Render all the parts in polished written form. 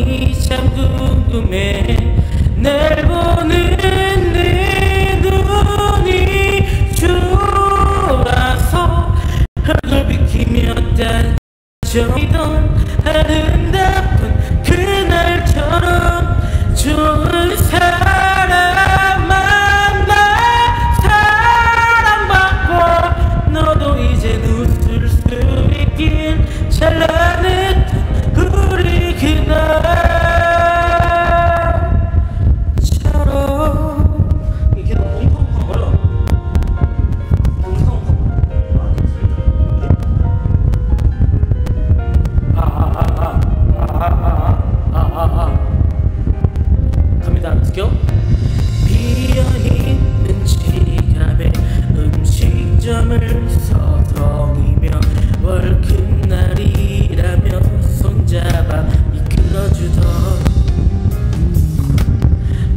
마음이 참 궁금해. 날 보는 네 눈이 좋아서 하루 비키며 따져이던 아름다운 그날처럼 좋은 사람 만나 사랑받고 너도 이제 웃을 수 있길 찬란했던 우리 그날처럼. 이게 너무 펑펑 걸어. 갑니다. Let's go. 비어있는 지갑에 음식점을 서성이며 월급날이라며 손잡아 이끌어주던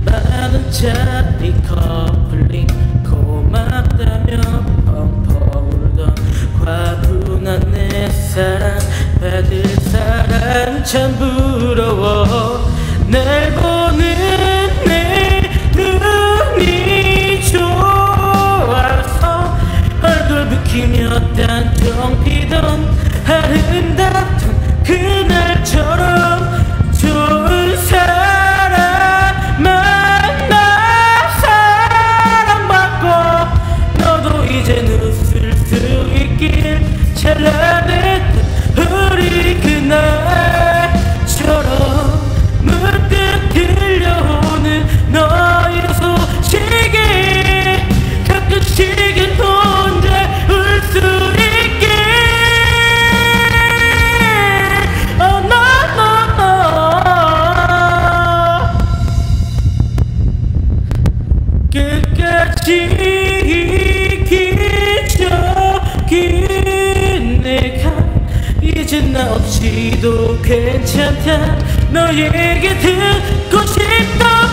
많은 차리 커플링 고맙다며 펑펑 울던 과분한 내 사랑 받을 사람 참 부러워. 날 보는 내 눈이 좋아서 얼굴 붉히며 단정 피던 아름답던 그날처럼 좋은 사람 만나 사랑받고 너도 이젠 웃을 수 있길 찬란했던 우리 그날처럼. 문득 들려오는 너의 소식에 가끔씩은 혼자 울 수 있게. Oh no no no. 끝까지 기적인 내가 이젠 나 없이도 괜찮다 너에게 듣고 싶던